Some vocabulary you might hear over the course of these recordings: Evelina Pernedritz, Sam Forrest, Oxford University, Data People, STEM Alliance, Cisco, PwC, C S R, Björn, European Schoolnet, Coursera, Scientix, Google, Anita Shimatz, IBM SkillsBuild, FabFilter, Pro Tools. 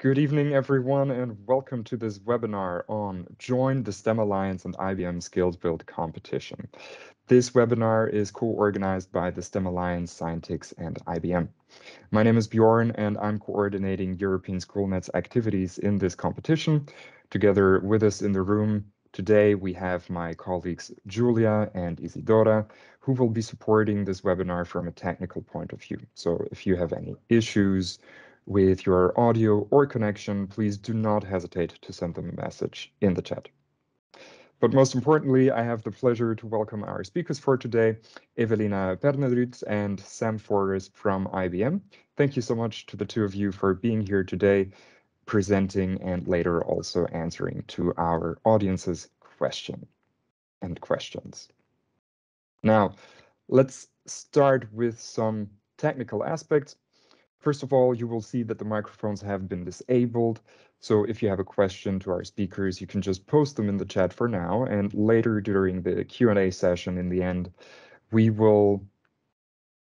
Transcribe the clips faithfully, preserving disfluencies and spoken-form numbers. Good evening, everyone, and welcome to this webinar on Join the STEM Alliance and I B M SkillsBuild competition. This webinar is co-organized by the STEM Alliance, Scientix, and I B M. My name is Björn, and I'm coordinating European Schoolnet's activities in this competition. Together with us in the room today, we have my colleagues Julia and Isidora, who will be supporting this webinar from a technical point of view. So if you have any issues with your audio or connection, please do not hesitate to send them a message in the chat. But most importantly, I have the pleasure to welcome our speakers for today, Evelina Pernedritz and Sam Forrest from I B M. Thank you so much to the two of you for being here today, presenting and later also answering to our audience's question and questions. Now, let's start with some technical aspects. First of all, you will see that the microphones have been disabled. So if you have a question to our speakers, you can just post them in the chat for now. And later during the Q and A session in the end, we will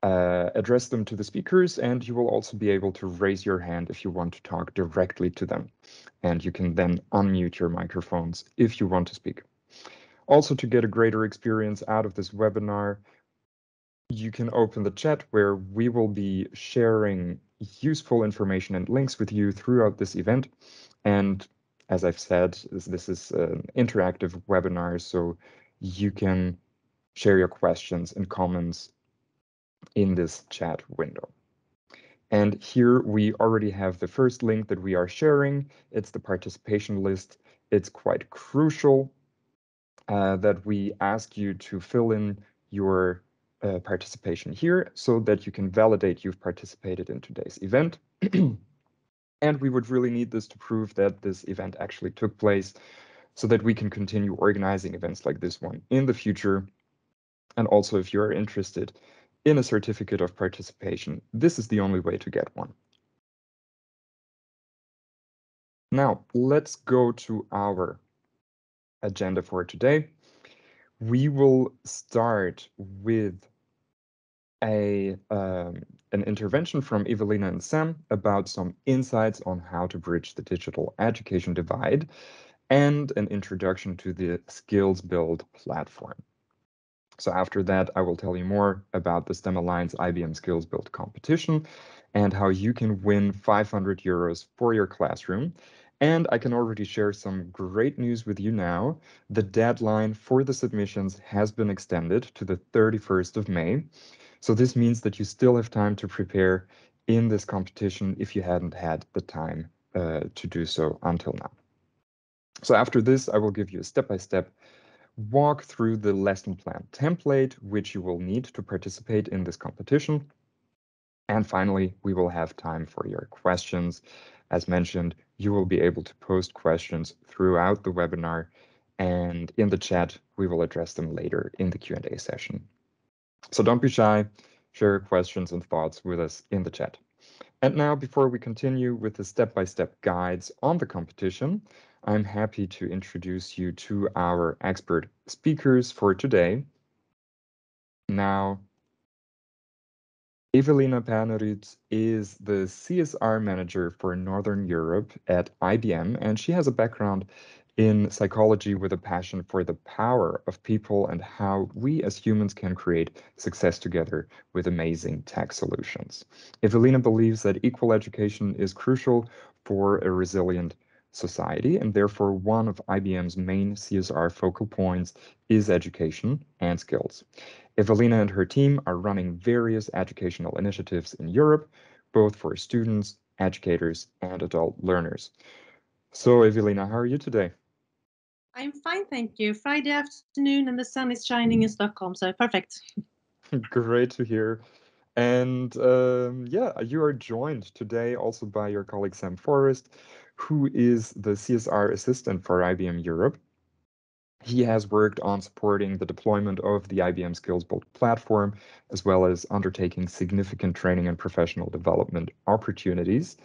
uh, address them to the speakers, and you will also be able to raise your hand if you want to talk directly to them. And you can then unmute your microphones if you want to speak. Also, to get a greater experience out of this webinar, you can open the chat where we will be sharing useful information and links with you throughout this event. And as I've said, this, this is an interactive webinar, so you can share your questions and comments in this chat window. And here we already have the first link that we are sharing. It's the participation list. It's quite crucial uh, that we ask you to fill in your Uh, participation here so that you can validate you've participated in today's event. And we would really need this to prove that this event actually took place so that we can continue organizing events like this one in the future. And also, if you're interested in a certificate of participation, this is the only way to get one. Now, let's go to our agenda for today. We will start with a um, an intervention from Evelina and Sam about some insights on how to bridge the digital education divide and an introduction to the SkillsBuild platform. So after that, I will tell you more about the STEM Alliance I B M SkillsBuild competition and how you can win five hundred euros for your classroom. And I can already share some great news with you now. The deadline for the submissions has been extended to the thirty-first of May. So this means that you still have time to prepare in this competition if you hadn't had the time uh, to do so until now. So after this, I will give you a step-by-step walk through the lesson plan template, which you will need to participate in this competition. And finally, we will have time for your questions. As mentioned, you will be able to post questions throughout the webinar, and in the chat, we will address them later in the Q and A session. So don't be shy, share your questions and thoughts with us in the chat. And now, before we continue with the step-by-step guides on the competition, I'm happy to introduce you to our expert speakers for today. Now, Evelina Pernedritz is the C S R manager for Northern Europe at I B M, and she has a background in psychology with a passion for the power of people and how we as humans can create success together with amazing tech solutions. Evelina believes that equal education is crucial for a resilient society, and therefore one of I B M's main C S R focal points is education and skills. Evelina and her team are running various educational initiatives in Europe, both for students, educators, and adult learners. So, Evelina, how are you today? I'm fine, thank you. Friday afternoon and the sun is shining in Stockholm, so perfect. Great to hear. And um, yeah, you are joined today also by your colleague Sam Forrest, who is the C S R assistant for I B M Europe. He has worked on supporting the deployment of the I B M SkillsBuild platform, as well as undertaking significant training and professional development opportunities.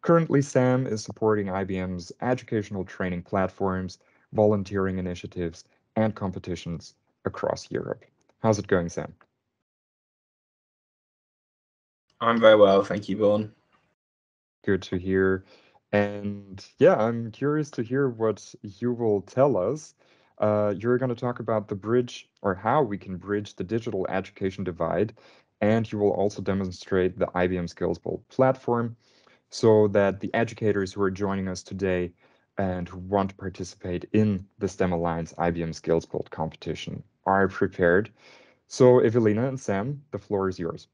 Currently, Sam is supporting I B M's educational training platforms, volunteering initiatives, and competitions across Europe. How's it going, Sam? I'm very well, thank you, Bjorn. Good to hear. And yeah, I'm curious to hear what you will tell us. Uh, you're going to talk about the bridge, or how we can bridge the digital education divide. And you will also demonstrate the I B M SkillsBuild platform so that the educators who are joining us today and who want to participate in the STEM Alliance I B M SkillsBuild competition are prepared. So Evelina and Sam, the floor is yours.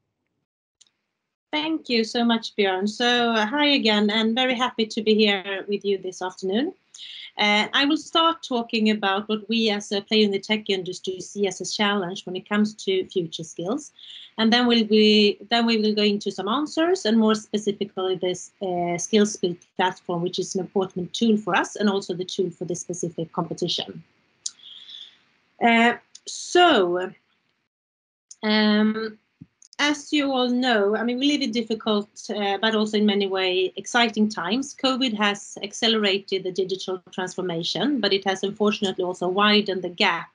Thank you so much, Björn. So uh, hi again, and very happy to be here with you this afternoon. Uh, I will start talking about what we as a player in the tech industry see as a challenge when it comes to future skills. And then, we'll be, then we will go into some answers, and more specifically this uh, SkillsBuild platform, which is an important tool for us and also the tool for this specific competition. Uh, so, um, As you all know, I mean, really difficult, uh, but also in many ways exciting times. COVID has accelerated the digital transformation, but it has unfortunately also widened the gap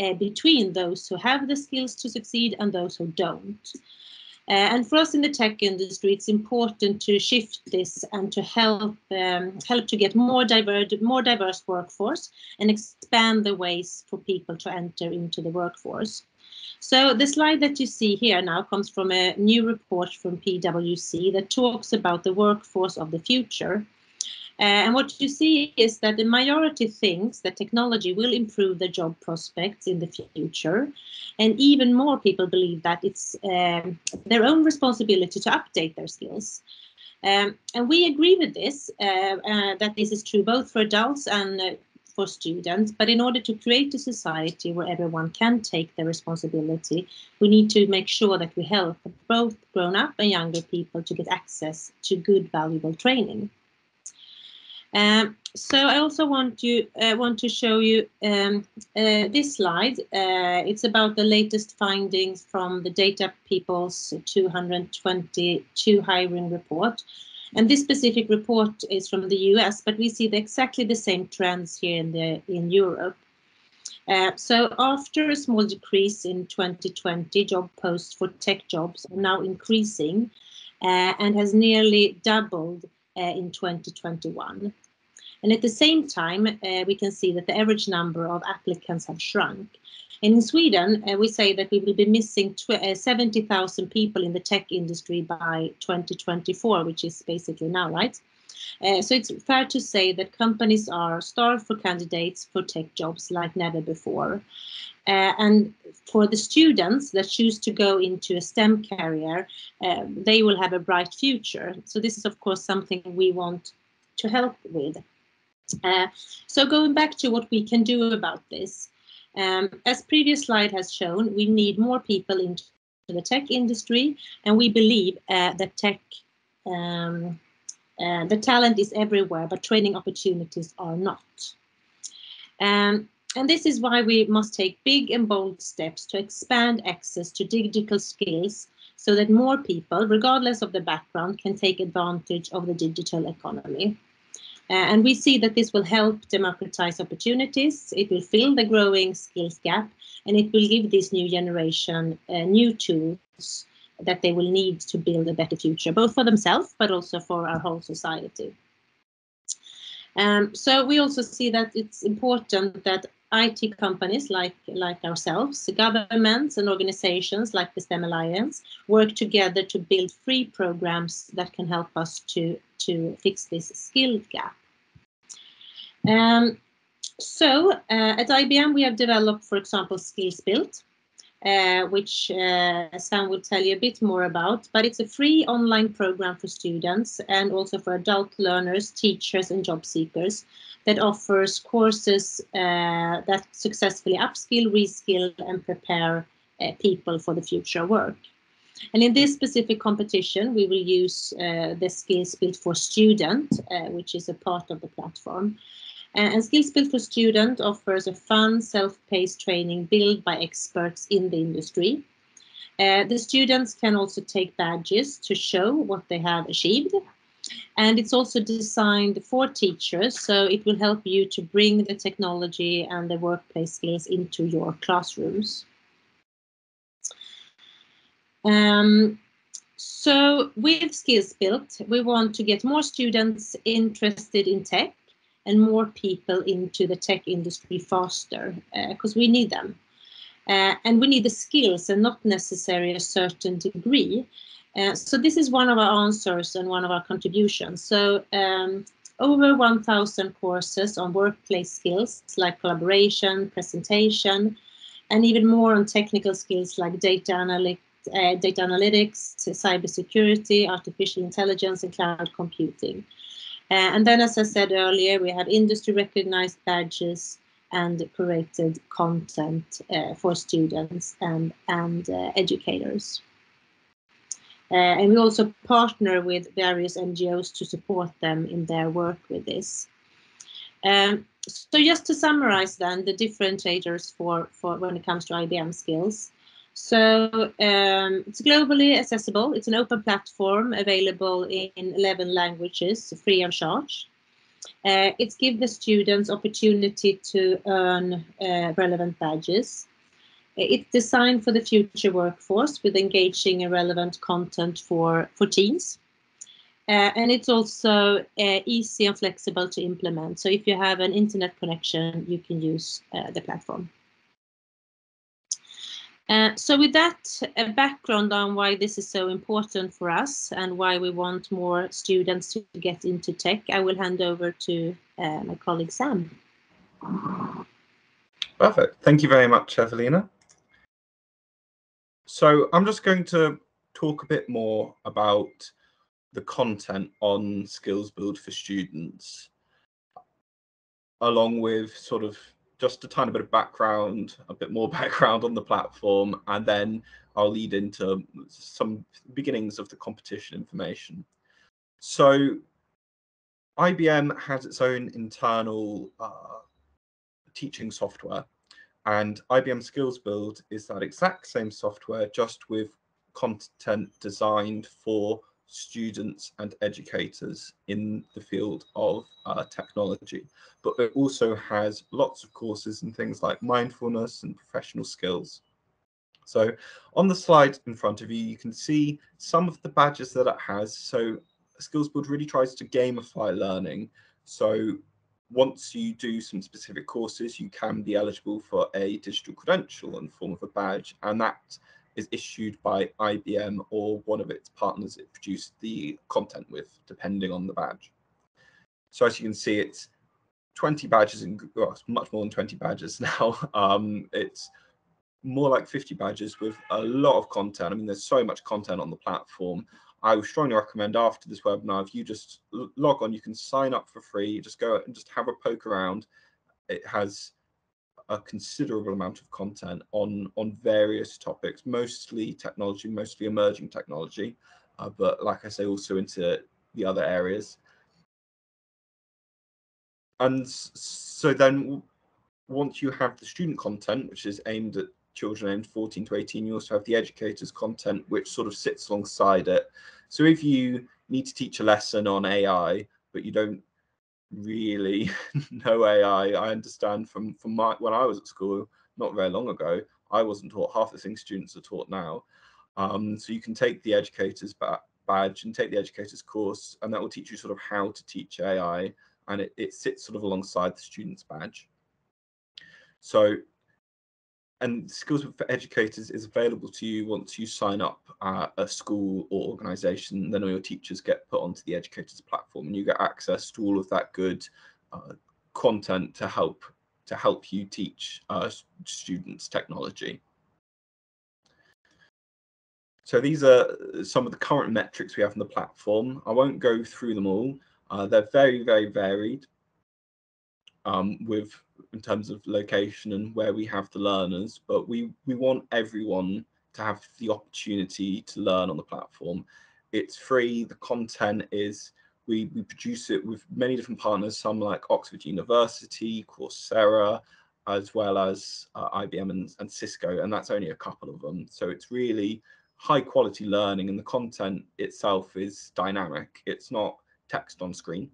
uh, between those who have the skills to succeed and those who don't. Uh, and for us in the tech industry, it's important to shift this and to help um, help to get more diverse, more diverse workforce and expand the ways for people to enter into the workforce. So the slide that you see here now comes from a new report from PwC that talks about the workforce of the future. Uh, and what you see is that the majority thinks that technology will improve the job prospects in the future. And even more people believe that it's um, their own responsibility to update their skills. Um, and we agree with this, uh, uh, that this is true both for adults and uh, for students, but in order to create a society where everyone can take their responsibility, we need to make sure that we help both grown-up and younger people to get access to good, valuable training. Um, so I also want to uh, want to show you um, uh, this slide. Uh, it's about the latest findings from the Data People's two hundred twenty-two hiring report. And this specific report is from the U S, but we see the, exactly the same trends here in, the, in Europe. Uh, so after a small decrease in twenty twenty, job posts for tech jobs are now increasing uh, and has nearly doubled uh, in twenty twenty-one. And at the same time, uh, we can see that the average number of applicants have shrunk. And in Sweden, uh, we say that we will be missing uh, seventy thousand people in the tech industry by twenty twenty-four, which is basically now, right? Uh, so it's fair to say that companies are starved for candidates for tech jobs like never before. Uh, and for the students that choose to go into a STEM career, uh, they will have a bright future. So this is, of course, something we want to help with. Uh, so going back to what we can do about this. Um, as previous slide has shown, we need more people into the tech industry, and we believe uh, that tech, um, uh, the talent is everywhere, but training opportunities are not. Um, and this is why we must take big and bold steps to expand access to digital skills so that more people, regardless of their background, can take advantage of the digital economy. Uh, and we see that this will help democratize opportunities, it will fill the growing skills gap, and it will give this new generation uh, new tools that they will need to build a better future, both for themselves, but also for our whole society. Um, so we also see that it's important that I T companies like, like ourselves, governments and organizations like the STEM Alliance work together to build free programs that can help us to, to fix this skill gap. Um, so uh, at I B M we have developed, for example, SkillsBuild, uh, which uh, Sam will tell you a bit more about, but it's a free online program for students and also for adult learners, teachers and job seekers, that offers courses uh, that successfully upskill, reskill, and prepare uh, people for the future work. And in this specific competition, we will use uh, the SkillsBuild for Student, uh, which is a part of the platform. And, and SkillsBuild for Student offers a fun, self-paced training built by experts in the industry. Uh, the students can also take badges to show what they have achieved. And it's also designed for teachers, so it will help you to bring the technology and the workplace skills into your classrooms. Um, So with SkillsBuild, we want to get more students interested in tech and more people into the tech industry faster, because uh, we need them. Uh, and we need the skills and not necessarily a certain degree. Uh, so this is one of our answers and one of our contributions. So um, over one thousand courses on workplace skills like collaboration, presentation, and even more on technical skills like data, analy uh, data analytics, cybersecurity, artificial intelligence, and cloud computing. Uh, and then, as I said earlier, we have industry-recognized badges and curated content uh, for students and, and uh, educators. Uh, and we also partner with various N G Os to support them in their work with this. Um, so just to summarize then the differentiators for, for when it comes to I B M Skills. So um, it's globally accessible. It's an open platform available in eleven languages, free of charge. Uh, it's give the students opportunity to earn uh, relevant badges. It's designed for the future workforce with engaging and relevant content for, for teens. Uh, and it's also uh, easy and flexible to implement. So if you have an internet connection, you can use uh, the platform. Uh, so with that uh, background on why this is so important for us and why we want more students to get into tech, I will hand over to uh, my colleague Sam. Perfect. Thank you very much, Evelina. So I'm just going to talk a bit more about the content on SkillsBuild for Students, along with sort of just a tiny bit of background, a bit more background on the platform, and then I'll lead into some beginnings of the competition information. So I B M has its own internal uh, teaching software, and I B M SkillsBuild is that exact same software, just with content designed for students and educators in the field of uh, technology. But it also has lots of courses in things like mindfulness and professional skills. So on the slide in front of you, you can see some of the badges that it has. So SkillsBuild really tries to gamify learning. So once you do some specific courses, you can be eligible for a digital credential in the form of a badge, and that is issued by I B M or one of its partners it produced the content with, depending on the badge. So as you can see, it's twenty badges, in, well, it's much more than twenty badges now. Um, it's more like fifty badges with a lot of content. I mean, there's so much content on the platform. I would strongly recommend after this webinar, if you just log on, you can sign up for free. You just go and just have a poke around. It has a considerable amount of content on on various topics, mostly technology, mostly emerging technology, uh, but like I say, also into the other areas. And so then once you have the student content, which is aimed at children aged fourteen to eighteen, you also have the educators content, which sort of sits alongside it. So if you need to teach a lesson on A I, but you don't really no A I. I understand from from my when I was at school not very long ago, I wasn't taught half the things students are taught now. Um, so you can take the educator's ba badge and take the educator's course, and that will teach you sort of how to teach A I, and it, it sits sort of alongside the student's badge. So, and SkillsBuild for Educators is available to you once you sign up at a school or organisation. Then all your teachers get put onto the educators platform, and you get access to all of that good uh, content to help to help you teach uh, students technology. So these are some of the current metrics we have on the platform. I won't go through them all. Uh, they're very, very varied. Um, with in terms of location and where we have the learners, but we we want everyone to have the opportunity to learn on the platform. It's free. The content is we we produce it with many different partners, some like Oxford University, Coursera, as well as uh, I B M and, and Cisco, and that's only a couple of them. So it's really high quality learning, and the content itself is dynamic. It's not text on screen.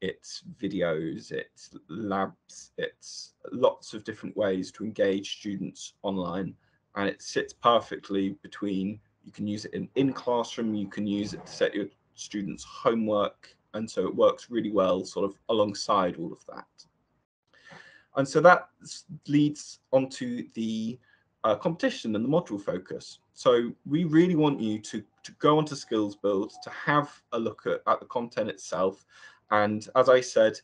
It's videos, it's labs, it's lots of different ways to engage students online, and it sits perfectly between you can use it in, in classroom, you can use it to set your students' homework, and so it works really well sort of alongside all of that. And so that leads onto the uh, competition and the module focus. So we really want you to, to go onto SkillsBuild, to have a look at, at the content itself. And as I said,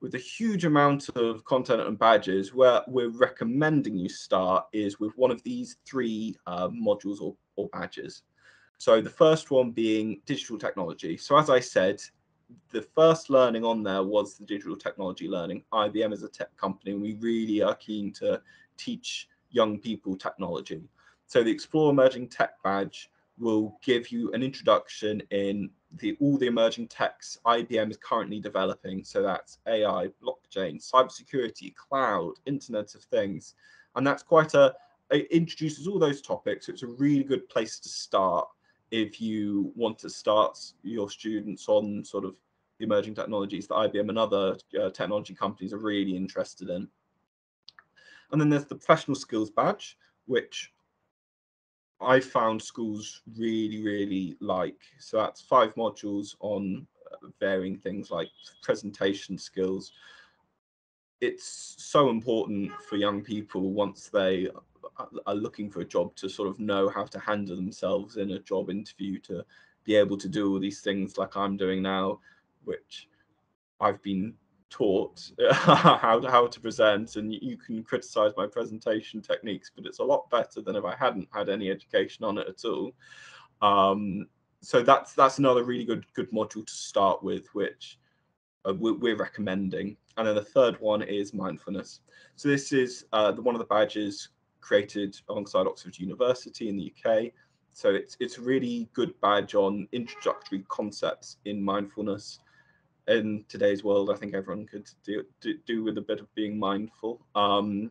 with a huge amount of content and badges, where we're recommending you start is with one of these three uh, modules or, or badges. So the first one being digital technology. So as I said, the first learning on there was the digital technology learning. I B M is a tech company, and we really are keen to teach young people technology. So the Explore Emerging Tech badge will give you an introduction in the, all the emerging techs I B M is currently developing. So that's A I, blockchain, cybersecurity, cloud, Internet of Things. And that's quite a, it introduces all those topics. So it's a really good place to start if you want to start your students on sort of the emerging technologies that I B M and other uh, technology companies are really interested in. And then there's the professional skills badge, which I found schools really, really like. So that's five modules on varying things like presentation skills. It's so important for young people once they are looking for a job to sort of know how to handle themselves in a job interview, to be able to do all these things like I'm doing now, which I've been taught how to, how to present, and you can criticize my presentation techniques, but it's a lot better than if I hadn't had any education on it at all. Um, so that's that's another really good good module to start with, which uh, we're, we're recommending. And then the third one is mindfulness. So this is uh, the, one of the badges created alongside Oxford University in the U K. So it's it's a really good badge on introductory concepts in mindfulness. In today's world, I think everyone could do, do, do with a bit of being mindful. Um,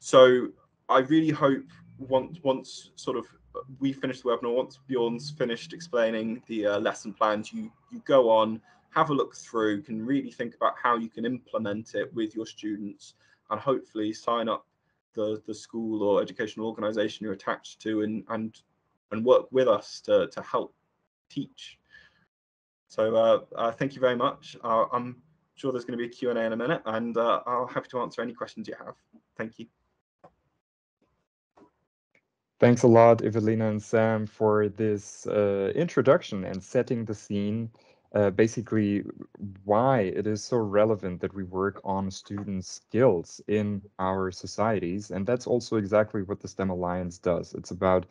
so I really hope once, once sort of we finish the webinar, once Bjorn's finished explaining the uh, lesson plans, you, you go on, have a look through, can really think about how you can implement it with your students, and hopefully sign up the, the school or educational organisation you're attached to, and, and, and work with us to, to help teach. So uh, uh, thank you very much. Uh, I'm sure there's going to be a Q and A in a minute, and uh, I'll be happy to answer any questions you have. Thank you. Thanks a lot, Evelina and Sam, for this uh, introduction and setting the scene. Uh, basically, why it is so relevant that we work on student skills in our societies. And that's also exactly what the STEM Alliance does. It's about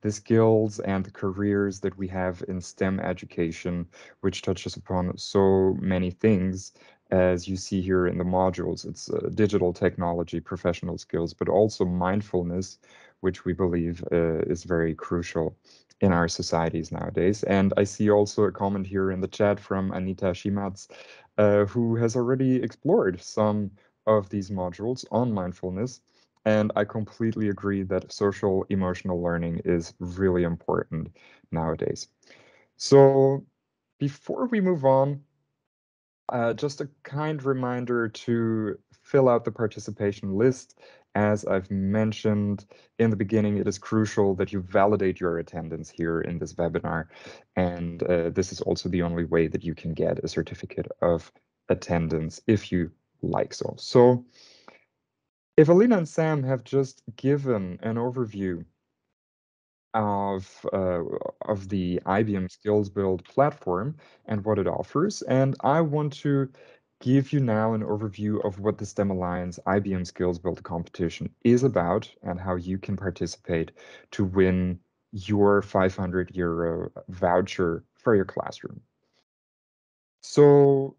the skills and the careers that we have in STEM education, which touches upon so many things, as you see here in the modules. It's uh, digital technology, professional skills, but also mindfulness, which we believe uh, is very crucial in our societies nowadays. And I see also a comment here in the chat from Anita Shimatz, uh, who has already explored some of these modules on mindfulness. And I completely agree that social emotional learning is really important nowadays. So before we move on, uh, just a kind reminder to fill out the participation list. As I've mentioned in the beginning, it is crucial that you validate your attendance here in this webinar. And uh, this is also the only way that you can get a certificate of attendance if you like so. So Evelina and Sam have just given an overview of, uh, of the I B M SkillsBuild platform and what it offers. And I want to give you now an overview of what the STEM Alliance I B M SkillsBuild competition is about and how you can participate to win your five hundred euro voucher for your classroom. So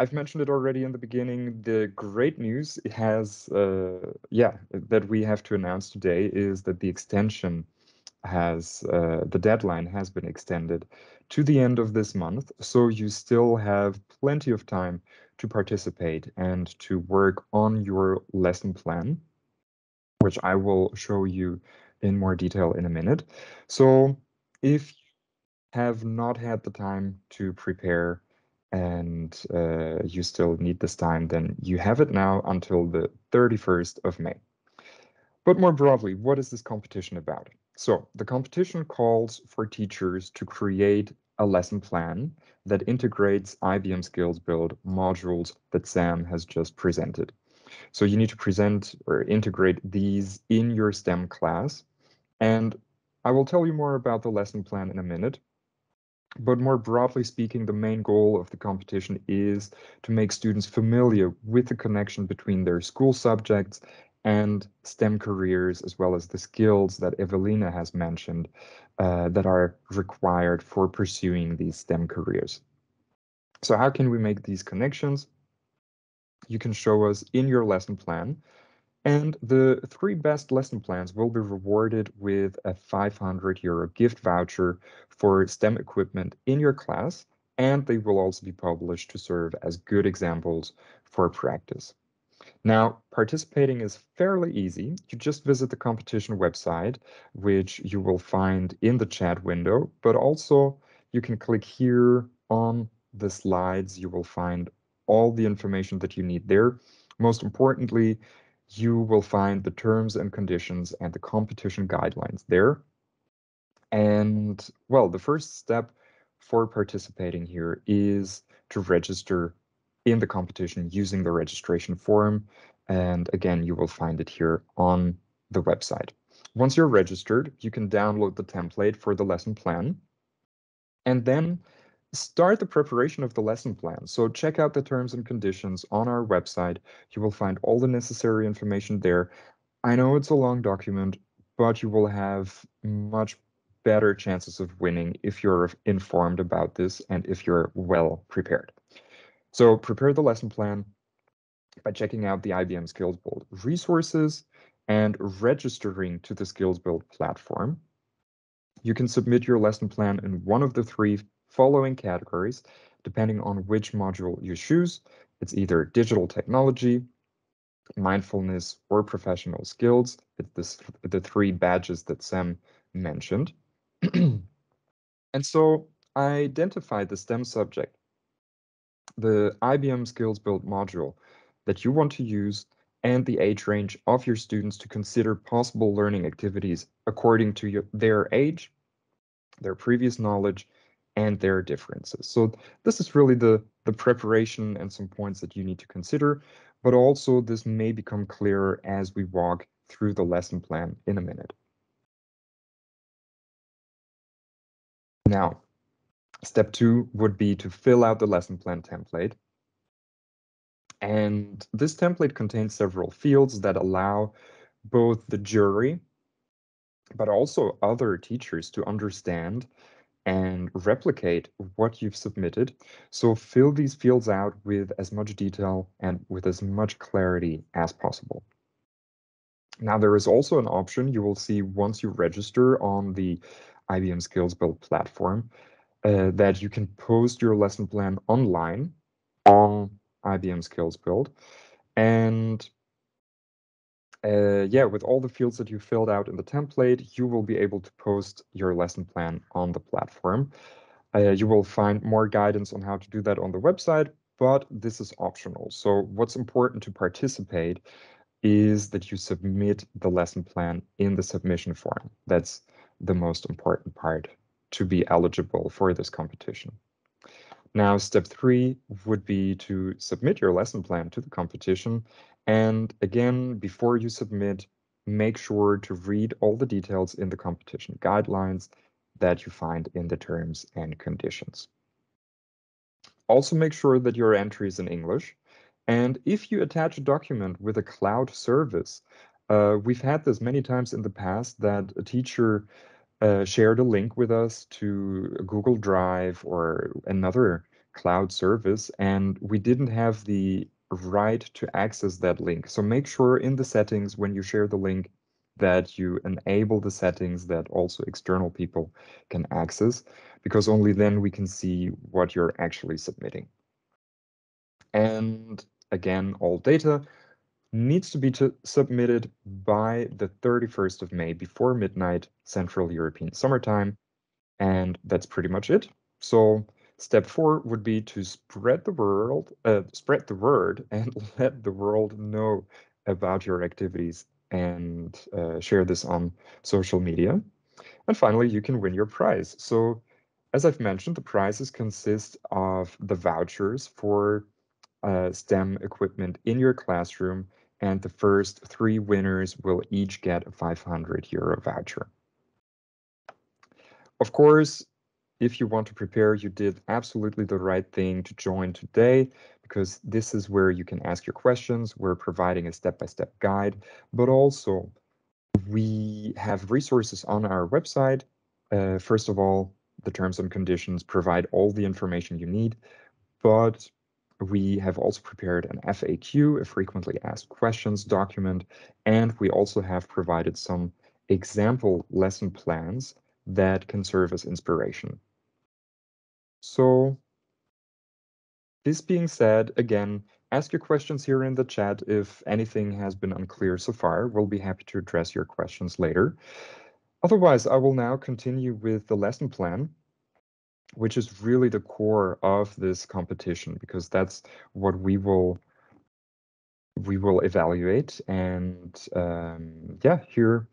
I've mentioned it already in the beginning. The great news has, uh, yeah, that we have to announce today is that the extension has, uh, the deadline has been extended to the end of this month. So you still have plenty of time to participate and to work on your lesson plan, which I will show you in more detail in a minute. So if you have not had the time to prepare and uh, you still need this time, then you have it now until the thirty-first of May. But more broadly, what is this competition about? So the competition calls for teachers to create a lesson plan that integrates I B M SkillsBuild modules that Sam has just presented. So you need to present or integrate these in your STEM class. And I will tell you more about the lesson plan in a minute. But more broadly speaking, the main goal of the competition is to make students familiar with the connection between their school subjects and STEM careers, as well as the skills that Evelina has mentioned uh, that are required for pursuing these STEM careers. So how can we make these connections? You can show us in your lesson plan, and the three best lesson plans will be rewarded with a five hundred euro gift voucher for STEM equipment in your class, and they will also be published to serve as good examples for practice. Now, participating is fairly easy. You just visit the competition website, which you will find in the chat window, but also you can click here on the slides. You will find all the information that you need there. Most importantly, you will find the terms and conditions and the competition guidelines there. And well, the first step for participating here is to register in the competition using the registration form. And again, you will find it here on the website. Once you're registered, you can download the template for the lesson plan and then start the preparation of the lesson plan. So check out the terms and conditions on our website. You will find all the necessary information there. I know it's a long document, but you will have much better chances of winning if you're informed about this and if you're well prepared. So prepare the lesson plan by checking out the I B M SkillsBuild resources and registering to the SkillsBuild platform. You can submit your lesson plan in one of the three following categories, depending on which module you choose. It's either digital technology, mindfulness, or professional skills. It's this, the three badges that Sam mentioned. And so I identified the STEM subject, the I B M SkillsBuild module that you want to use, and the age range of your students to consider possible learning activities according to your, their age, their previous knowledge, and their differences. So this is really the, the preparation and some points that you need to consider, but also this may become clearer as we walk through the lesson plan in a minute. Now, step two would be to fill out the lesson plan template. And this template contains several fields that allow both the jury, but also other teachers to understand and replicate what you've submitted. So fill these fields out with as much detail and with as much clarity as possible. Now, there is also an option you will see once you register on the I B M SkillsBuild platform uh, that you can post your lesson plan online on I B M SkillsBuild. And Uh, yeah, with all the fields that you filled out in the template, you will be able to post your lesson plan on the platform. Uh, you will find more guidance on how to do that on the website, but this is optional. So what's important to participate is that you submit the lesson plan in the submission form. That's the most important part to be eligible for this competition. Now, step three would be to submit your lesson plan to the competition. And again, before you submit, make sure to read all the details in the competition guidelines that you find in the terms and conditions. Also make sure that your entry is in English. And if you attach a document with a cloud service, uh, we've had this many times in the past that a teacher uh, shared a link with us to Google Drive or another cloud service, and we didn't have the right to access that link. So make sure in the settings when you share the link that you enable the settings that also external people can access, because only then we can see what you're actually submitting. And again, all data needs to be to submitted by the thirty-first of May before midnight Central European Summertime. And that's pretty much it. So step four would be to spread the world, uh, spread the word and let the world know about your activities and uh, share this on social media. And finally, you can win your prize. So as I've mentioned, the prizes consist of the vouchers for uh, STEM equipment in your classroom, and the first three winners will each get a five hundred euro voucher. Of course, if you want to prepare, you did absolutely the right thing to join today, because this is where you can ask your questions. We're providing a step-by-step guide, but also we have resources on our website. Uh, first of all, the terms and conditions provide all the information you need, but we have also prepared an F A Q, a frequently asked questions document, and we also have provided some example lesson plans that can serve as inspiration. So this being said, again, ask your questions here in the chat if anything has been unclear so far. We'll be happy to address your questions later. Otherwise, I will now continue with the lesson plan, which is really the core of this competition, because that's what we will we will evaluate. And um, yeah, here,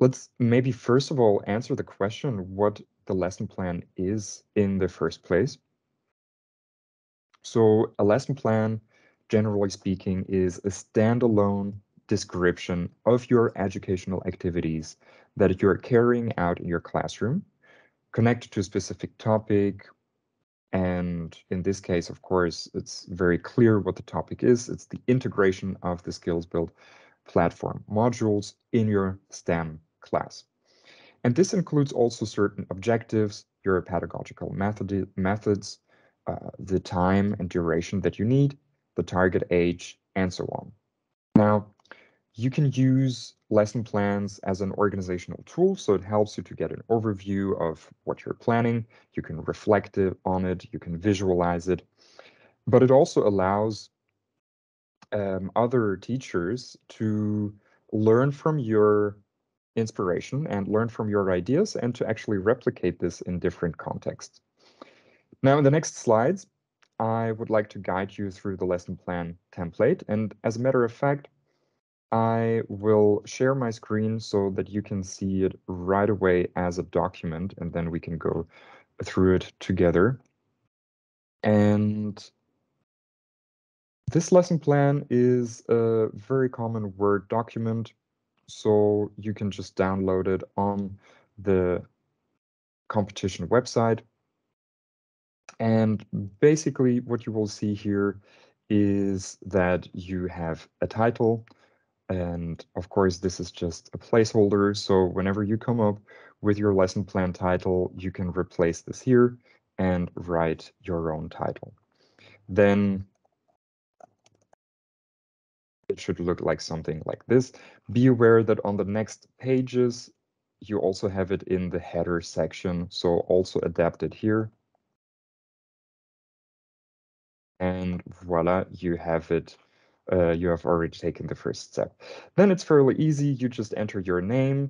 let's maybe first of all answer the question what the lesson plan is in the first place. So a lesson plan, generally speaking, is a standalone description of your educational activities that you're carrying out in your classroom, connected to a specific topic. And in this case, of course, it's very clear what the topic is. It's the integration of the SkillsBuild platform modules in your STEM class. And this includes also certain objectives, your pedagogical method, methods, Uh, the time and duration that you need, the target age, and so on. Now, you can use lesson plans as an organizational tool, so it helps you to get an overview of what you're planning. You can reflect it, on it, you can visualize it, but it also allows um, other teachers to learn from your inspiration and learn from your ideas and to actually replicate this in different contexts. Now, in the next slides, I would like to guide you through the lesson plan template. And as a matter of fact, I will share my screen so that you can see it right away as a document, and then we can go through it together. And this lesson plan is a very common Word document, so you can just download it on the competition website. And basically what you will see here is that you have a title, and of course this is just a placeholder, so whenever you come up with your lesson plan title, you can replace this here and write your own title. Then it should look like something like this. Be aware that on the next pages you also have it in the header section, so also adapt it here. And voila, you have it. Uh, you have already taken the first step. Then it's fairly easy. You just enter your name,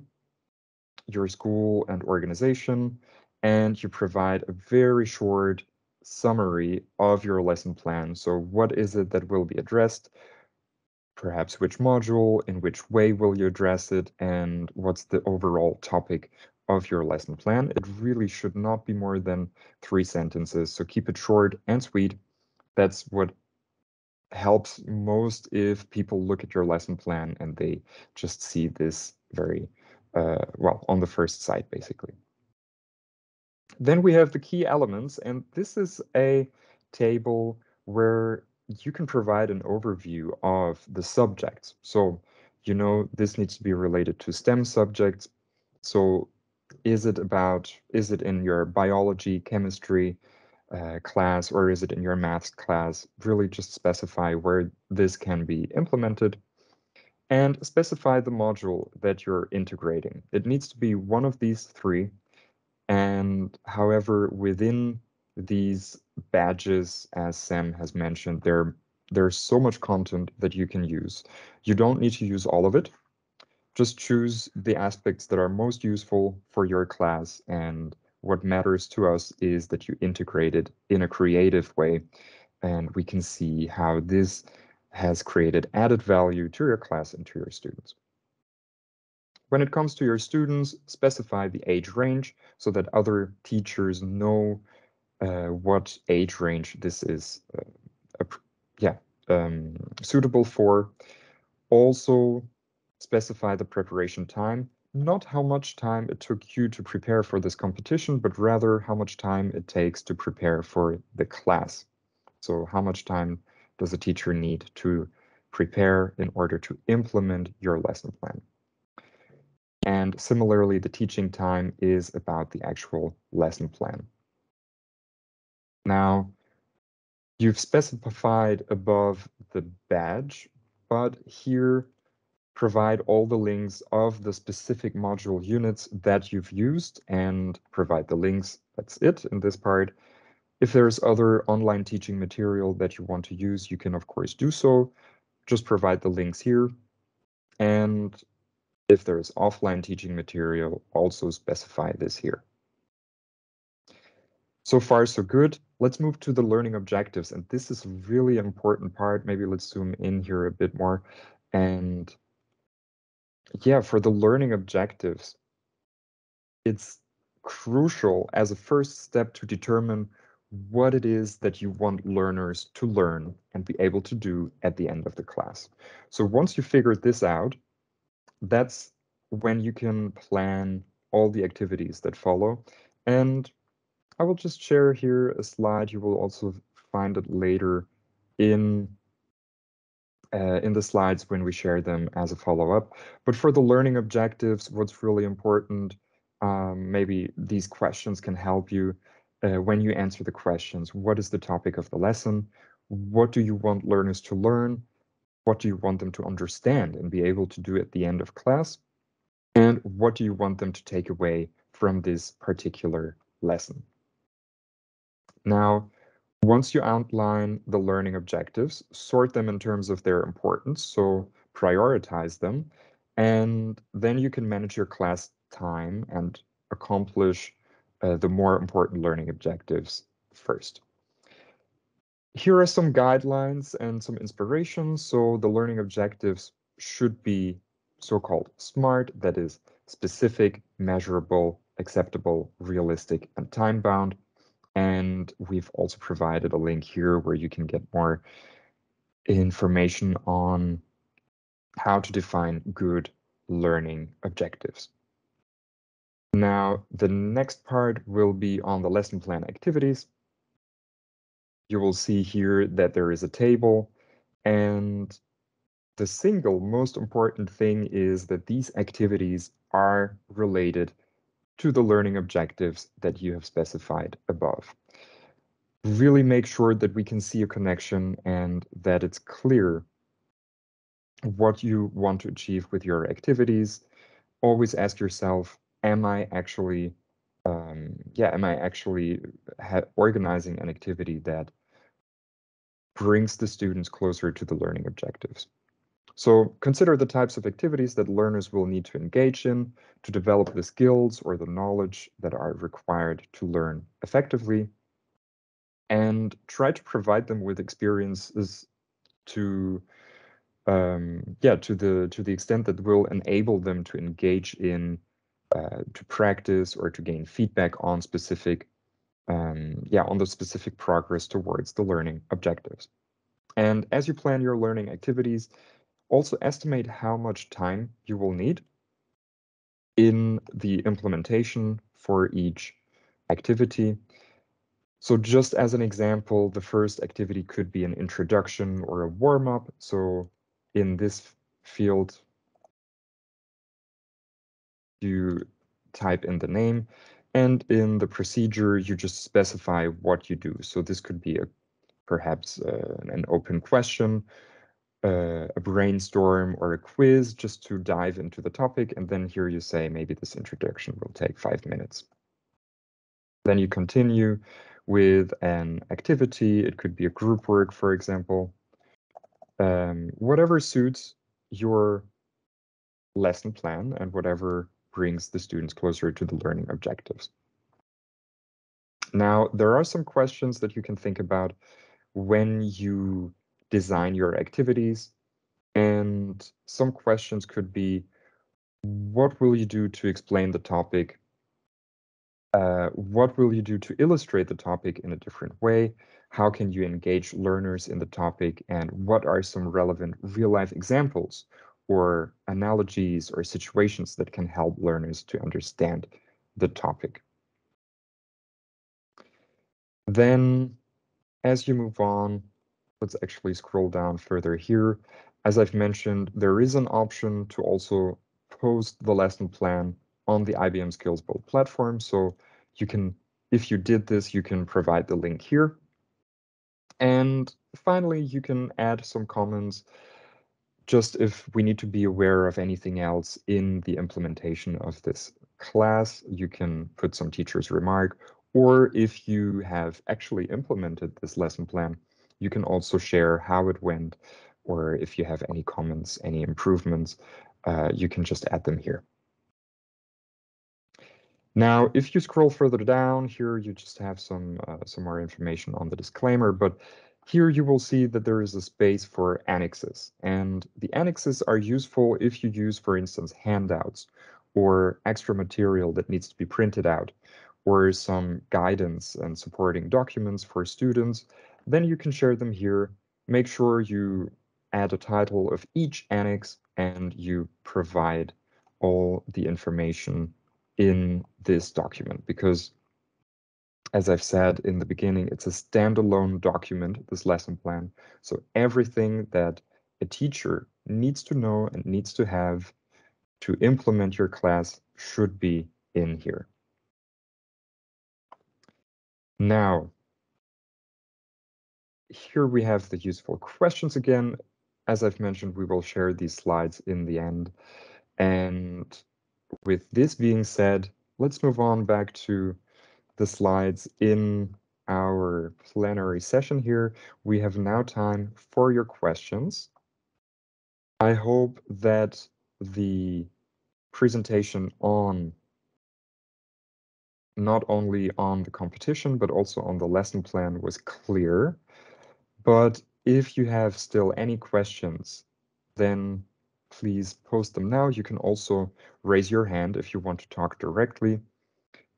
your school and organization, and you provide a very short summary of your lesson plan. So what is it that will be addressed? Perhaps which module, in which way will you address it, and what's the overall topic of your lesson plan? It really should not be more than three sentences, so keep it short and sweet. That's what helps most if people look at your lesson plan and they just see this very uh, well on the first sight, basically. Then we have the key elements, and this is a table where you can provide an overview of the subjects. So, you know, this needs to be related to STEM subjects. So is it about, is it in your biology, chemistry, Uh, class, or is it in your maths class? Really just specify where this can be implemented and specify the module that you're integrating. It needs to be one of these three, and however, within these badges, as Sam has mentioned, there there's so much content that you can use. You don't need to use all of it. Just choose the aspects that are most useful for your class, and what matters to us is that you integrate it in a creative way, and we can see how this has created added value to your class and to your students. When it comes to your students, specify the age range so that other teachers know uh, what age range this is uh, a, yeah, um, suitable for. Also, specify the preparation time, not how much time it took you to prepare for this competition, but rather how much time it takes to prepare for the class. So how much time does a teacher need to prepare in order to implement your lesson plan? And similarly, the teaching time is about the actual lesson plan. Now, you've specified above the badge, but here provide all the links of the specific module units that you've used and provide the links. That's it in this part. If there's other online teaching material that you want to use, you can of course do so. Just provide the links here. And if there is offline teaching material, also specify this here. So far, so good. Let's move to the learning objectives. And this is a really important part. Maybe let's zoom in here a bit more. And yeah, for the learning objectives, it's crucial as a first step to determine what it is that you want learners to learn and be able to do at the end of the class. So once you figure this out, that's when you can plan all the activities that follow. And I will just share here a slide. You will also find it later in, uh, in the slides when we share them as a follow-up. But for the learning objectives, what's really important, um, maybe these questions can help you uh, when you answer the questions. What is the topic of the lesson? What do you want learners to learn? What do you want them to understand and be able to do at the end of class? And what do you want them to take away from this particular lesson? Now, once you outline the learning objectives, sort them in terms of their importance, so prioritize them, and then you can manage your class time and accomplish uh, the more important learning objectives first. Here are some guidelines and some inspiration. So the learning objectives should be so-called SMART, that is specific, measurable, acceptable, realistic, and time-bound. And we've also provided a link here where you can get more information on how to define good learning objectives. Now, the next part will be on the lesson plan activities. You will see here that there is a table, and the single most important thing is that these activities are related to the learning objectives that you have specified above. Really make sure that we can see a connection and that it's clear what you want to achieve with your activities. Always ask yourself, am I actually Um, yeah, am I actually ha organizing an activity that brings the students closer to the learning objectives? So consider the types of activities that learners will need to engage in to develop the skills or the knowledge that are required to learn effectively, and try to provide them with experiences to um, yeah, to the to the extent that will enable them to engage in Uh, to practice or to gain feedback on specific, um, yeah, on the specific progress towards the learning objectives. And as you plan your learning activities, also estimate how much time you will need in the implementation for each activity. So just as an example, the first activity could be an introduction or a warm-up. So in this field, you type in the name, and in the procedure you just specify what you do. So this could be a perhaps uh, an open question, uh, a brainstorm, or a quiz, just to dive into the topic. And then here you say maybe this introduction will take five minutes. Then you continue with an activity. It could be a group work, for example, um, whatever suits your lesson plan and whatever brings the students closer to the learning objectives. Now, there are some questions that you can think about when you design your activities, and some questions could be, What will you do to explain the topic? Uh, what will you do to illustrate the topic in a different way? How can you engage learners in the topic? And what are some relevant real-life examples or analogies or situations that can help learners to understand the topic? Then, as you move on, let's actually scroll down further here. As I've mentioned, there is an option to also post the lesson plan on the I B M SkillsBuild platform. So you can, if you did this, you can provide the link here. And finally, you can add some comments, just if we need to be aware of anything else in the implementation of this class, you can put some teacher's remark, or if you have actually implemented this lesson plan, you can also share how it went, or if you have any comments, any improvements, uh, you can just add them here. Now, if you scroll further down here, you just have some, uh, some more information on the disclaimer, but here you will see that there is a space for annexes, and the annexes are useful if you use, for instance, handouts or extra material that needs to be printed out, or some guidance and supporting documents for students. Then you can share them here. Make sure you add a title of each annex and you provide all the information in this document, because as I've said in the beginning, it's a standalone document, this lesson plan. So everything that a teacher needs to know and needs to have to implement your class should be in here. Now, here we have the useful questions again. As I've mentioned, we will share these slides in the end. And with this being said, let's move on back to the slides in our plenary session here. We have now time for your questions. I hope that the presentation on not only on the competition, but also on the lesson plan was clear. But if you have still any questions, then please post them now. You can also raise your hand if you want to talk directly,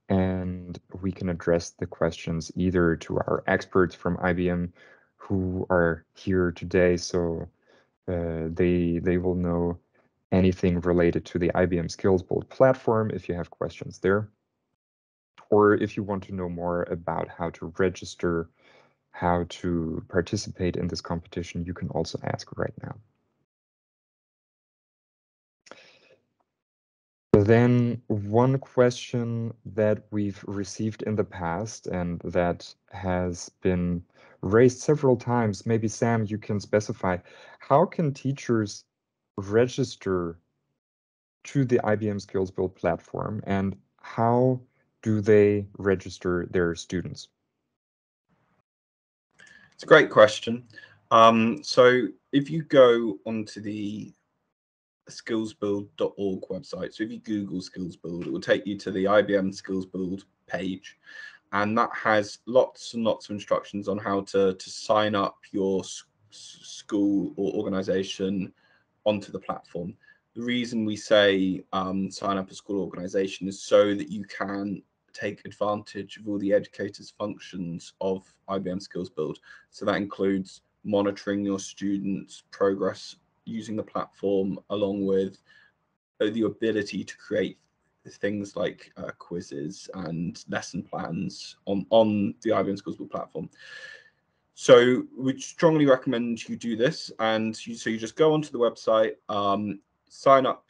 and we can address the questions either to our experts from I B M who are here today, so uh, they, they will know anything related to the I B M SkillsBuild platform if you have questions there, or if you want to know more about how to register, how to participate in this competition, you can also ask right now. Then one question that we've received in the past and that has been raised several times, maybe Sam, you can specify, how can teachers register to the I B M SkillsBuild platform and how do they register their students? It's a great question. Um, so if you go onto the skills build dot org website. So if you Google SkillsBuild, it will take you to the I B M SkillsBuild page, and that has lots and lots of instructions on how to to sign up your school or organization onto the platform. The reason we say um, sign up a school organization is so that you can take advantage of all the educators' functions of I B M SkillsBuild. So that includes monitoring your students' progress using the platform, along with the ability to create things like uh, quizzes and lesson plans on, on the I B M SkillsBuild platform. So we strongly recommend you do this. And you, so you just go onto the website, um, sign up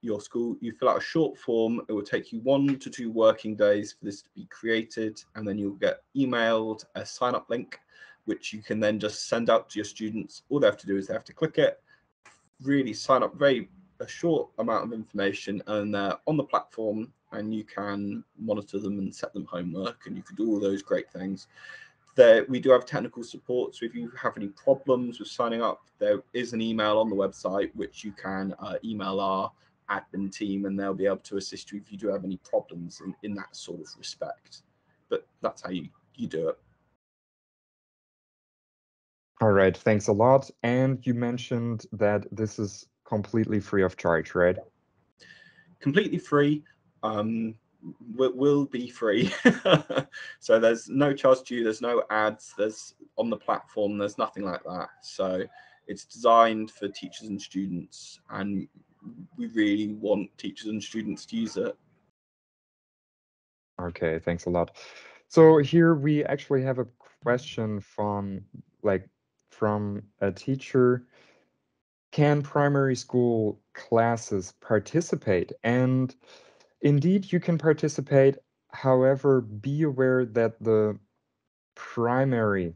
your school, you fill out a short form. It will take you one to two working days for this to be created. And then you'll get emailed a sign up link, which you can then just send out to your students. All they have to do is they have to click it, really sign up very a short amount of information, and they're on the platform and you can monitor them and set them homework and you can do all those great things. There, we do have technical support, so if you have any problems with signing up, there is an email on the website which you can uh, email our admin team and they'll be able to assist you if you do have any problems in, in that sort of respect. But that's how you, you do it. All right, thanks a lot. And you mentioned that this is completely free of charge, right? completely free, um, will, will be free. So there's no charge to you, there's no ads, there's on the platform, there's nothing like that. So it's designed for teachers and students, and we really want teachers and students to use it. Okay, thanks a lot. So here we actually have a question from like from a teacher. Can primary school classes participate? And indeed, you can participate. However, be aware that the primary,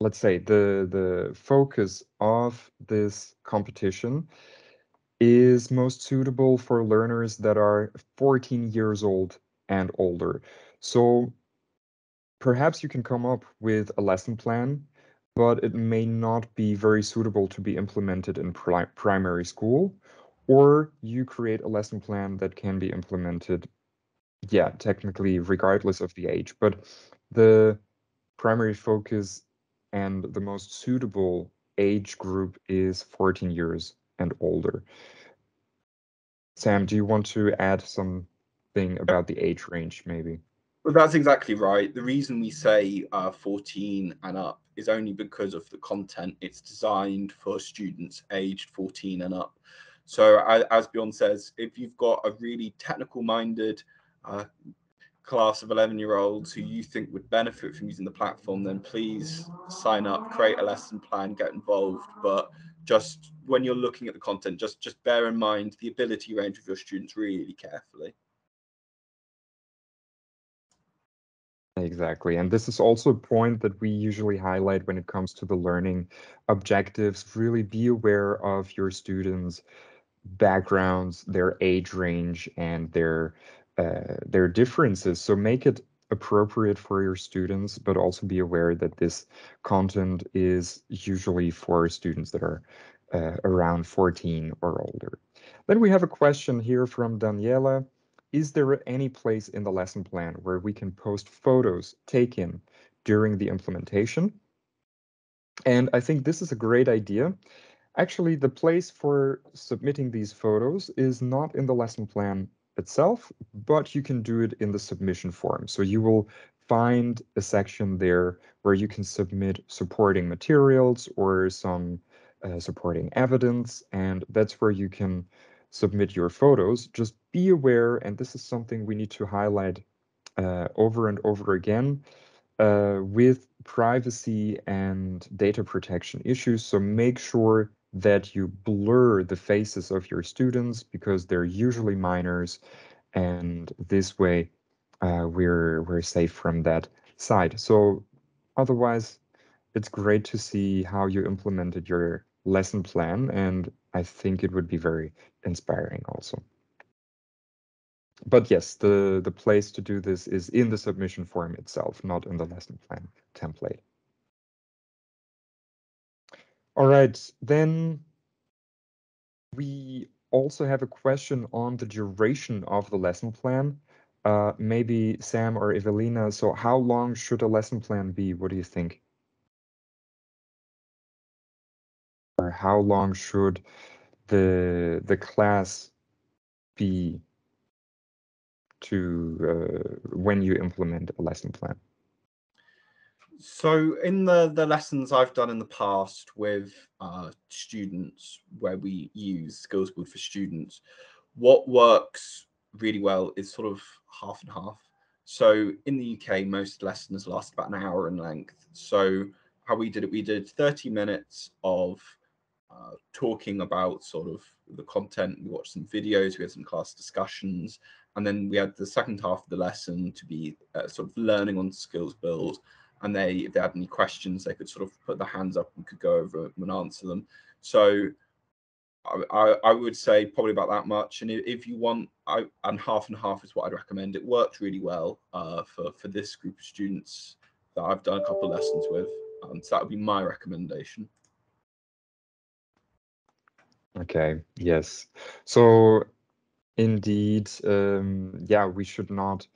let's say the, the focus of this competition is most suitable for learners that are fourteen years old and older. So perhaps you can come up with a lesson plan, but it may not be very suitable to be implemented in pri primary school, or you create a lesson plan that can be implemented, yeah, technically regardless of the age, but the primary focus and the most suitable age group is fourteen years and older. Sam, do you want to add something about the age range maybe? Well, that's exactly right. The reason we say uh, fourteen and up is only because of the content. It's designed for students aged fourteen and up. So uh, as Björn says, if you've got a really technical minded uh, class of eleven year olds who you think would benefit from using the platform, then please sign up, create a lesson plan, get involved. But just when you're looking at the content, just, just bear in mind the ability range of your students really carefully. Exactly. And this is also a point that we usually highlight when it comes to the learning objectives. Really be aware of your students' backgrounds, their age range, and their uh, their differences. So make it appropriate for your students, but also be aware that this content is usually for students that are uh, around fourteen or older. Then we have a question here from Daniela. Is there any place in the lesson plan where we can post photos taken during the implementation? And I think this is a great idea. Actually, the place for submitting these photos is not in the lesson plan itself, but you can do it in the submission form. So you will find a section there where you can submit supporting materials or some uh, supporting evidence, and that's where you can submit your photos. Just be aware, and this is something we need to highlight uh, over and over again uh, with privacy and data protection issues. So make sure that you blur the faces of your students, because they're usually minors, and this way uh, we're we're safe from that side. So otherwise, it's great to see how you implemented your lesson plan, and I think it would be very inspiring also. But yes, the, the place to do this is in the submission form itself, not in the lesson plan template. All right, then we also have a question on the duration of the lesson plan. Uh, maybe Sam or Evelina, so how long should a lesson plan be? What do you think? Or how long should the the class be to uh, when you implement a lesson plan? So in the the lessons I've done in the past with uh, students, where we use SkillsBuild for students, what works really well is sort of half and half. So in the U K, most lessons last about an hour in length. So how we did it, we did thirty minutes of Uh, talking about sort of the content. We watched some videos, we had some class discussions, and then we had the second half of the lesson to be uh, sort of learning on SkillsBuild, and they, if they had any questions, they could sort of put their hands up and could go over and answer them. So I, I, I would say probably about that much, and if, if you want, I, and half and half is what I'd recommend. It worked really well uh, for, for this group of students that I've done a couple of lessons with, um, so that would be my recommendation. Okay, yes. So indeed, um, yeah, we should not,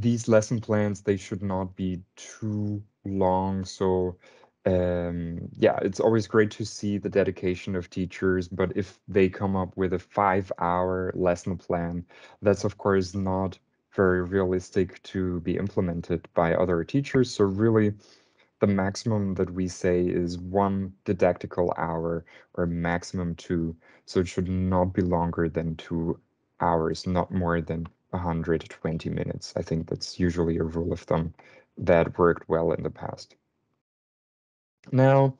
these lesson plans, they should not be too long. So um, yeah, it's always great to see the dedication of teachers, but if they come up with a five hour lesson plan, that's of course not very realistic to be implemented by other teachers. So really, the maximum that we say is one didactical hour or maximum two. So it should not be longer than two hours, not more than one hundred twenty minutes. I think that's usually a rule of thumb that worked well in the past. Now,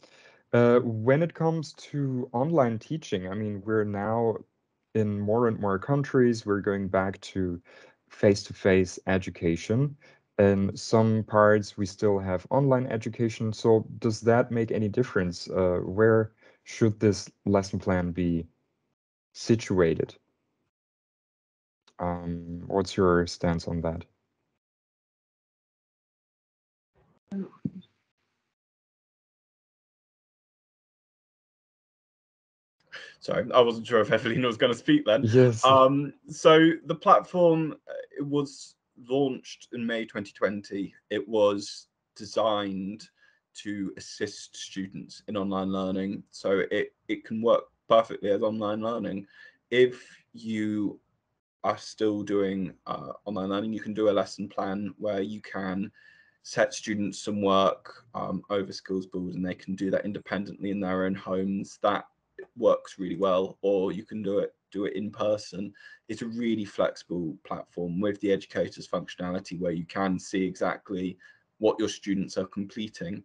uh, when it comes to online teaching, I mean, we're now in more and more countries, we're going back to face-to-face education. In some parts, we still have online education. So does that make any difference? Uh, where should this lesson plan be situated? Um, what's your stance on that? Sorry, I wasn't sure if Evelina was going to speak then. Yes. Um, so the platform it was launched in May twenty twenty. It was designed to assist students in online learning. So it, it can work perfectly as online learning. If you are still doing uh, online learning, you can do a lesson plan where you can set students some work um, over SkillsBuild, and they can do that independently in their own homes. That works really well, or you can do it do it in person. It's a really flexible platform with the educators functionality where you can see exactly what your students are completing.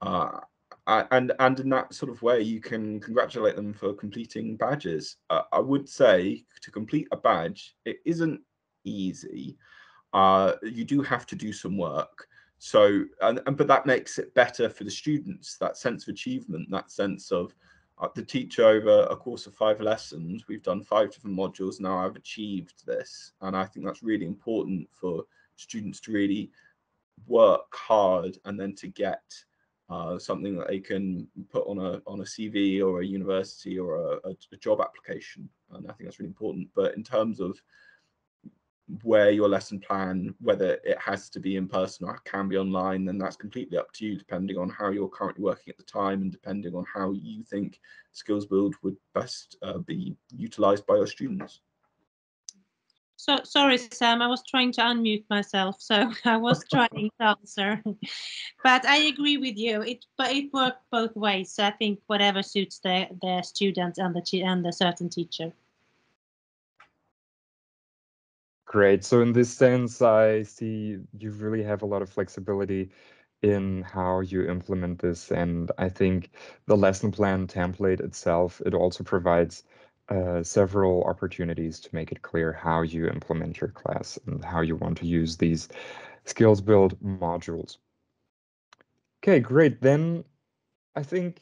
Uh, and, and in that sort of way, you can congratulate them for completing badges. Uh, I would say to complete a badge, it isn't easy. Uh, you do have to do some work. So, and, and but that makes it better for the students, that sense of achievement, that sense of uh, the teacher over a course of five lessons, we've done five different modules, now I've achieved this. And I think that's really important for students to really work hard and then to get uh, something that they can put on a, on a C V or a university or a, a, a job application. And I think that's really important. But in terms of where your lesson plan, whether it has to be in person or can be online, then that's completely up to you, depending on how you're currently working at the time and depending on how you think SkillsBuild would best uh, be utilized by your students. So sorry, Sam, I was trying to unmute myself, so I was trying to answer. But I agree with you. It but it worked both ways. So I think whatever suits the the student and the and the certain teacher. Great. So in this sense, I see you really have a lot of flexibility in how you implement this. And I think the lesson plan template itself, it also provides uh, several opportunities to make it clear how you implement your class and how you want to use these SkillsBuild modules. OK, great. Then I think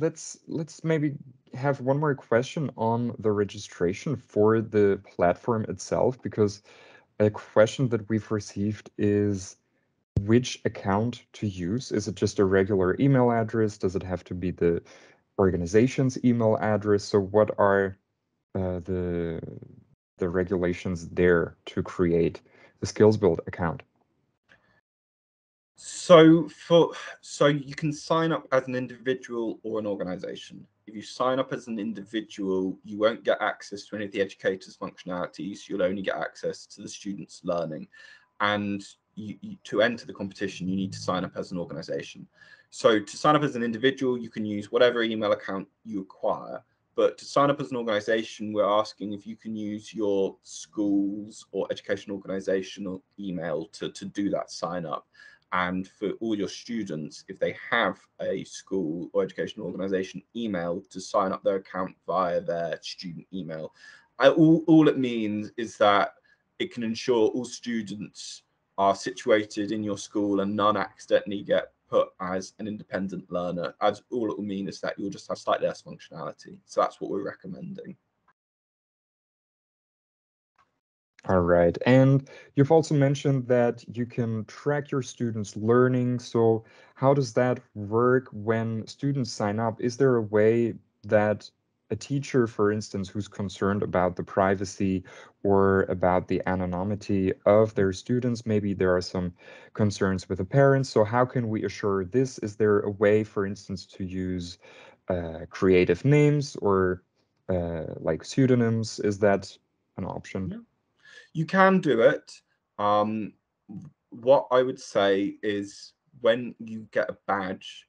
let's let's maybe have one more question on the registration for the platform itself, because a question that we've received is which account to use. Is it just a regular email address? Does it have to be the organization's email address? So what are uh, the the regulations there to create the SkillsBuild account? So for so you can sign up as an individual or an organization. If you sign up as an individual, you won't get access to any of the educators' functionalities. You'll only get access to the students' learning. And you, you, to enter the competition, you need to sign up as an organization. So to sign up as an individual, you can use whatever email account you acquire. But to sign up as an organization, we're asking if you can use your school's or education organizational email to, to do that sign up. And for all your students, if they have a school or educational organization email, to sign up their account via their student email. I, all, all it means is that it can ensure all students are situated in your school and none accidentally get put as an independent learner, as all it will mean is that you'll just have slightly less functionality. So that's what we're recommending. All right, and you've also mentioned that you can track your students' learning. So how does that work when students sign up? Is there a way that a teacher, for instance, who's concerned about the privacy or about the anonymity of their students. Maybe there are some concerns with the parents. So how can we assure this? Is there a way, for instance, to use uh, creative names or uh, like pseudonyms? Is that an option? Yeah. You can do it. Um, what I would say is when you get a badge,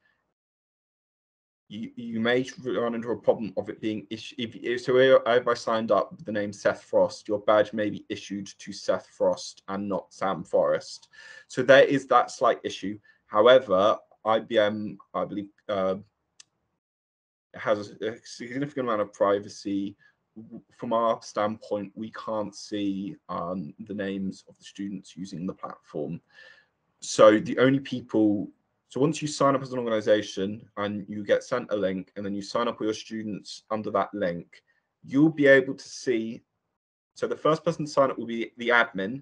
You, you may run into a problem of it being issued. If, if, so if I signed up with the name Seth Frost, your badge may be issued to Seth Frost and not Sam Forrest. So there is that slight issue. However, I B M, I believe, uh, has a significant amount of privacy. From our standpoint, we can't see um, the names of the students using the platform. So the only people So once you sign up as an organization and you get sent a link and then you sign up with your students under that link, you'll be able to see. So the first person to sign up will be the admin,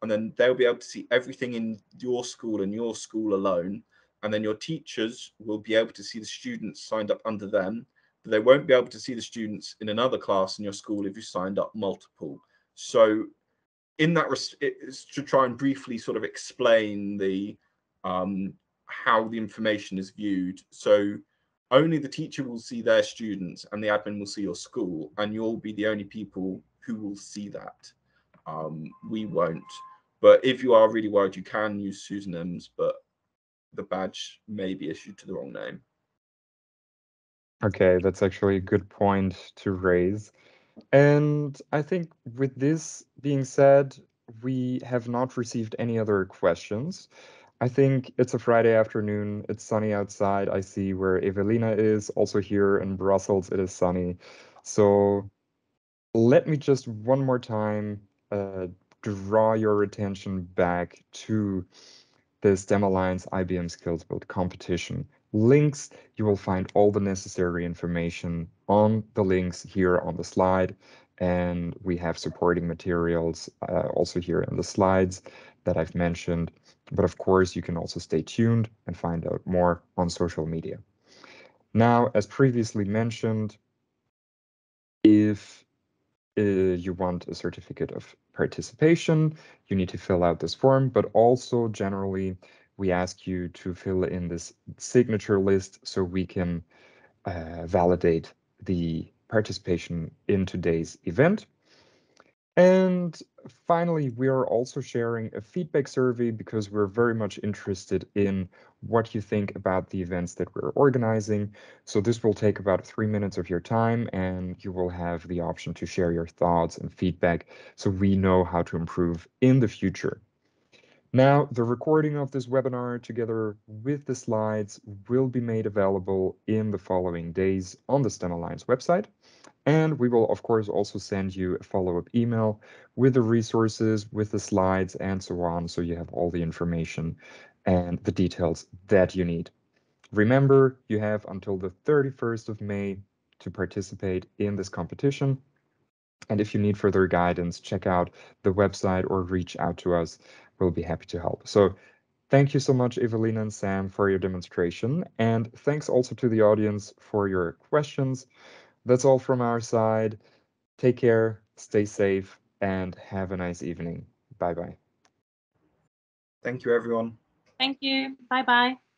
and then they'll be able to see everything in your school and your school alone. And then your teachers will be able to see the students signed up under them, but they won't be able to see the students in another class in your school if you signed up multiple. So in that, it's to try and briefly sort of explain the, um, how the information is viewed. So only the teacher will see their students and the admin will see your school, and you'll be the only people who will see that. Um, we won't. But if you are really worried, you can use pseudonyms, but the badge may be issued to the wrong name. Okay, that's actually a good point to raise. And I think with this being said, we have not received any other questions. I think it's a Friday afternoon, it's sunny outside. I see where Evelina is, also here in Brussels, it is sunny. So let me just one more time uh, draw your attention back to the STEM Alliance I B M SkillsBuild competition links. You will find all the necessary information on the links here on the slide. And we have supporting materials uh, also here in the slides that I've mentioned. But of course, you can also stay tuned and find out more on social media. Now, as previously mentioned, if uh, you want a certificate of participation, you need to fill out this form, but also generally, we ask you to fill in this signature list so we can uh, validate the participation in today's event. And finally, we are also sharing a feedback survey because we're very much interested in what you think about the events that we're organizing. So this will take about three minutes of your time, and you will have the option to share your thoughts and feedback so we know how to improve in the future. Now, the recording of this webinar together with the slides will be made available in the following days on the STEM Alliance website. And we will, of course, also send you a follow-up email with the resources, with the slides, and so on, so you have all the information and the details that you need. Remember, you have until the thirty-first of May to participate in this competition. And if you need further guidance, check out the website or reach out to us. We'll be happy to help. So thank you so much, Evelina and Sam, for your demonstration. And thanks also to the audience for your questions. That's all from our side. Take care, stay safe, and have a nice evening. Bye-bye. Thank you, everyone. Thank you. Bye-bye.